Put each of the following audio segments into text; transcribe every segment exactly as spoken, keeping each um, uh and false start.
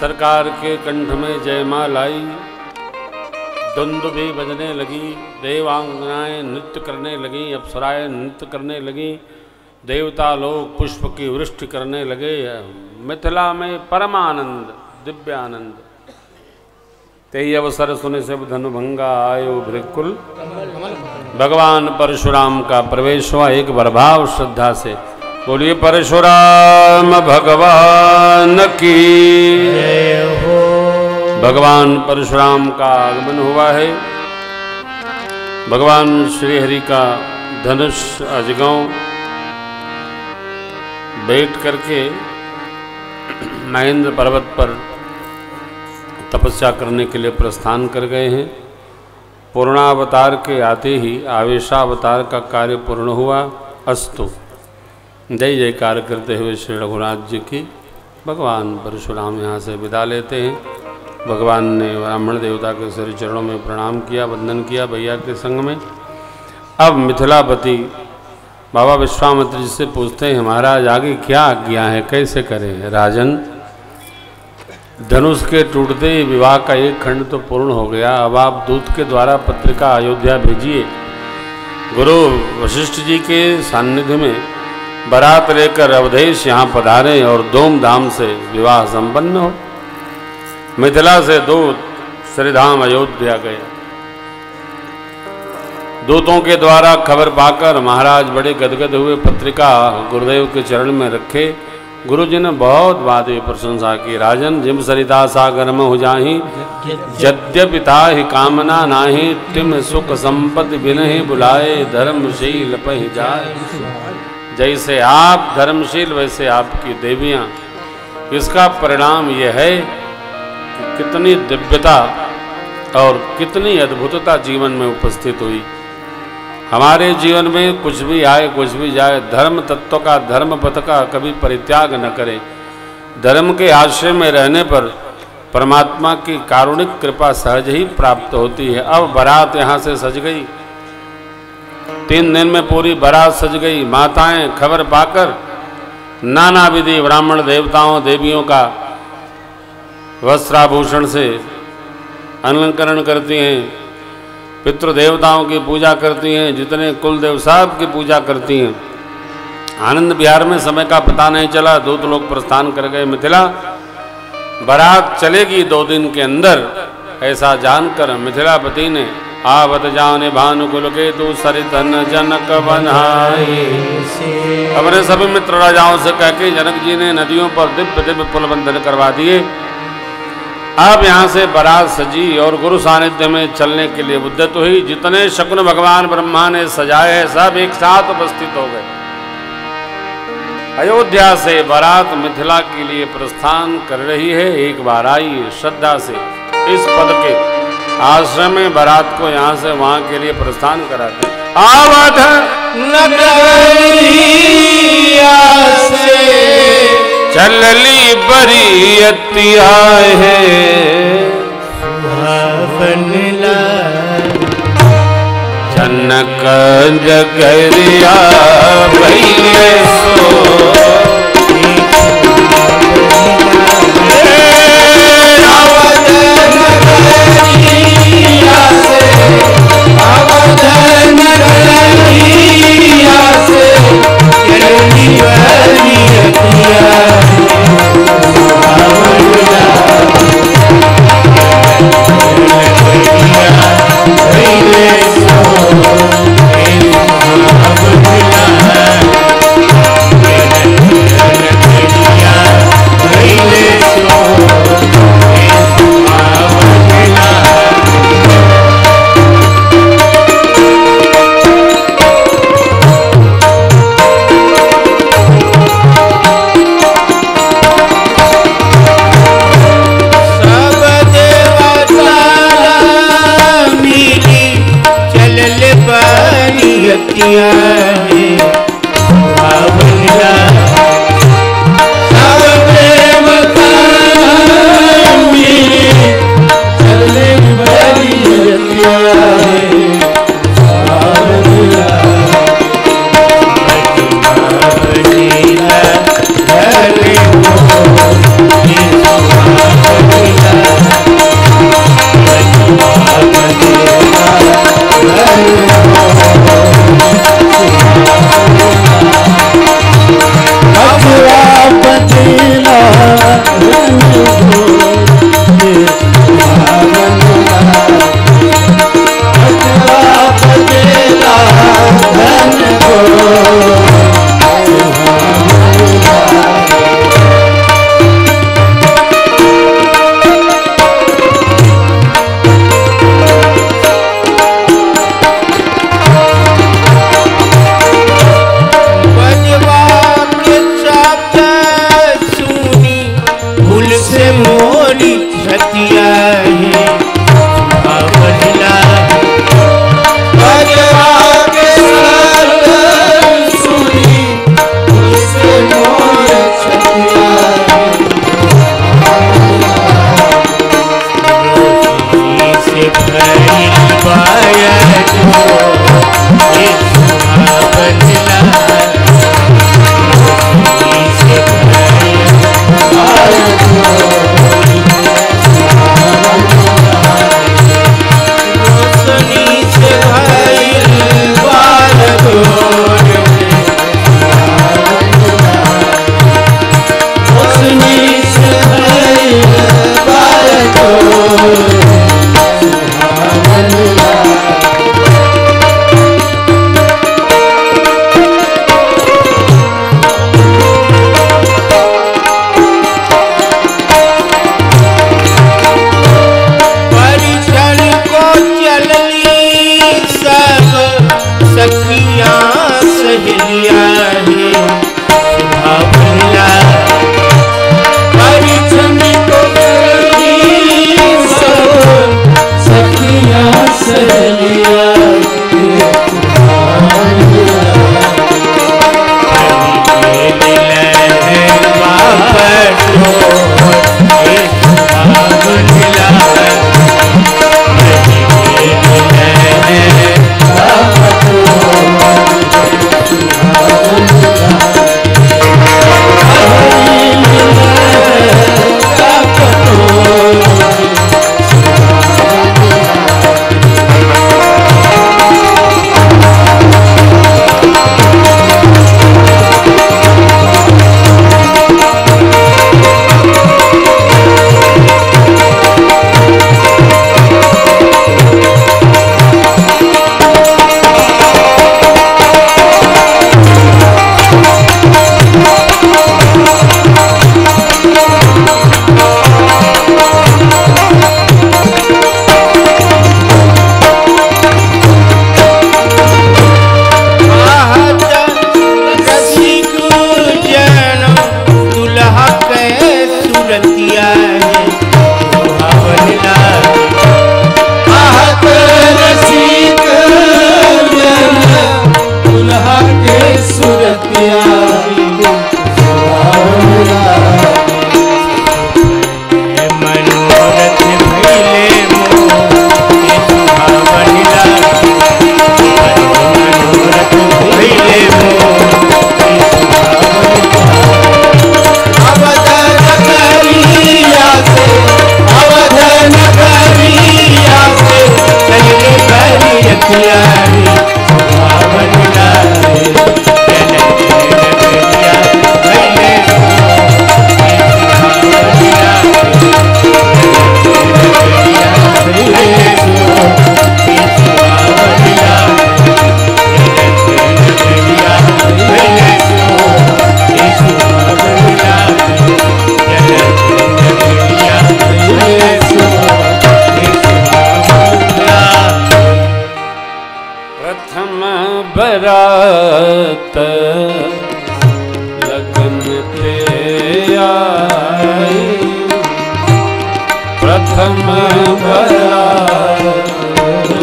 सरकार के कंठ में जयमाल आई, दुंदुभी बजने लगी, देवांगनाएं नृत्य करने लगीं, अप्सराएं नृत्य करने लगीं, देवता लोग पुष्प की वृष्टि करने लगे। मिथिला में परमानंद दिव्यानंद। तेई अवसर सुने से धनुभंगा आयो भृकुल। भगवान परशुराम का प्रवेश हुआ। एक बार भाव श्रद्धा से बोलिए परशुराम भगवान की जय हो। भगवान परशुराम का आगमन हुआ है। भगवान श्रीहरि का धनुष अजगांव बैठ करके महेंद्र पर्वत पर तपस्या करने के लिए प्रस्थान कर गए हैं। पूर्णावतार के आते ही आवेशावतार का कार्य पूर्ण हुआ। अस्तु जय जयकार करते हुए श्री रघुनाथ जी की। भगवान परशुराम यहाँ से विदा लेते हैं। भगवान ने ब्राह्मण देवता के श्री चरणों में प्रणाम किया, वंदन किया भैया के संग में। अब मिथिलापति बाबा विश्वामित्र जी से पूछते हैं, महाराज आगे क्या आज्ञा है, कैसे करें? राजन, धनुष के टूटते ही विवाह का एक खंड तो पूर्ण हो गया। अब आप दूत के द्वारा पत्रिका अयोध्या भेजिए। गुरु वशिष्ठ जी के सान्निध्य में बारात लेकर अवधेश यहाँ पधारें और धूमधाम से विवाह संपन्न हो। मिथिला से दूत श्रीधाम अयोध्या गए। दूतों के द्वारा खबर पाकर महाराज बड़े गदगद हुए। पत्रिका गुरुदेव के चरण में रखे। गुरुजी ने बहुत बात प्रशंसा की। राजन, जिम सरिता सागर में हो जाही, यद्यपिता ही कामना नाही, तिम सुख संपत्ति बिनहि बुलाए, धर्मशील पहि जाय। जैसे आप धर्मशील वैसे आपकी देवियाँ। इसका परिणाम यह है कि कितनी दिव्यता और कितनी अद्भुतता जीवन में उपस्थित हुई। हमारे जीवन में कुछ भी आए कुछ भी जाए, धर्म तत्व का, धर्म पथ का कभी परित्याग न करें। धर्म के आश्रय में रहने पर परमात्मा की कारुणिक कृपा सहज ही प्राप्त होती है। अब बारात यहाँ से सज गई। तीन दिन में पूरी बारात सज गई। माताएं खबर पाकर नाना विधि ब्राह्मण देवताओं देवियों का वस्त्राभूषण से अलंकरण करती हैं, पितृ देवताओं की पूजा करती हैं, जितने कुल देव साहब की पूजा करती हैं। आनंद विहार में समय का पता नहीं चला। दूत लोग प्रस्थान कर गए मिथिला। बारात चलेगी दो दिन के अंदर, ऐसा जानकर मिथिलापति ने आवत जाने भानुकुल के तू सरितन जनक बन्हाई। अपने सभी मित्र राजाओं से कह के जनक जी ने नदियों पर दिव्य दिव्य पुल बंधन करवा दिए। अब यहाँ से बारात सजी और गुरु सानिध्य में चलने के लिए उद्यत हुई। जितने शकुन भगवान ब्रह्मा ने सजाए हैं सब एक साथ उपस्थित हो गए। अयोध्या से बारात मिथिला के लिए प्रस्थान कर रही है। एक बार आई श्रद्धा से इस पद के आश्रम में बारात को यहाँ से वहाँ के लिए प्रस्थान कराते। आवत नगरिया से चलली बरियतिया है, जनक जगरिया भैया सो I'm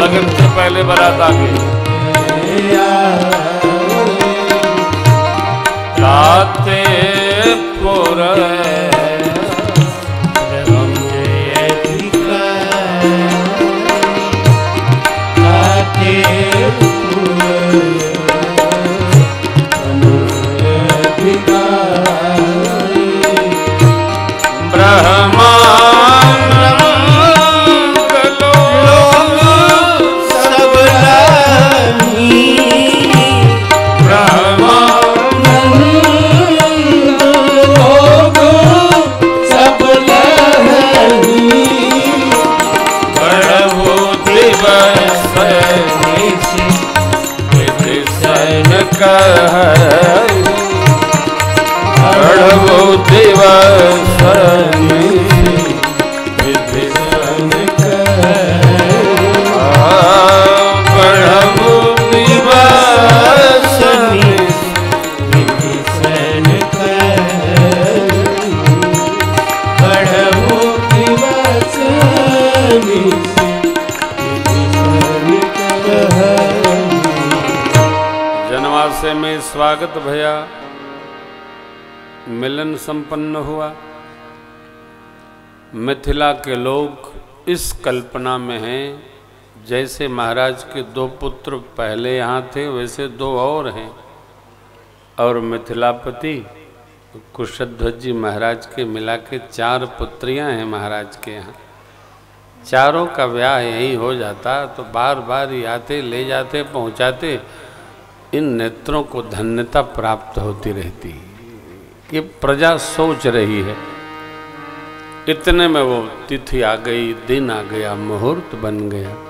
लगन से पहले बारात आ गई। लाते पूरा स्वागत भया, मिलन संपन्न हुआ। मिथिला के लोग इस कल्पना में हैं जैसे महाराज के दो पुत्र पहले यहाँ थे वैसे दो और हैं, और मिथिलापति कुशध्वज जी महाराज के मिला के चार पुत्रियाँ हैं महाराज के यहाँ। चारों का ब्याह यही हो जाता तो बार बार ही आते, ले जाते, पहुँचाते, इन नेत्रों को धन्यता प्राप्त होती रहती कि प्रजा सोच रही है। इतने में वो तिथि आ गई, दिन आ गया, मुहूर्त बन गया।